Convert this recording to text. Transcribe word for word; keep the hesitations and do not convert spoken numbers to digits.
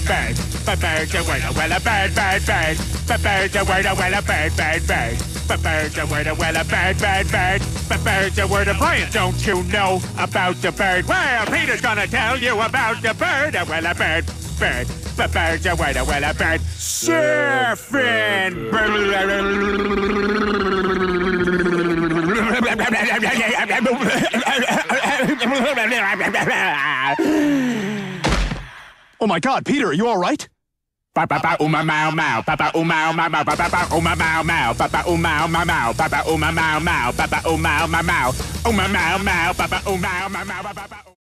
bird, bird, but bird, the word, well, a bird, bird, bird, but bird, the word, well, a bird, bird, bird, but bird, the word, well, a bird, bird, bird, but bird, the word, Brian, don't you know about the bird? Well, Peter's gonna tell you about the bird, well, a bird, bird, but bird, the word, well, a bird, surfing. Oh my God, Peter, are you all right? Papa uma mau mau, papa uma mau mau, papa uma mau mau, papa uma mau mau, papa uma mau mau, papa uma mau mau, uma mau mau, papa uma mau mau, papa.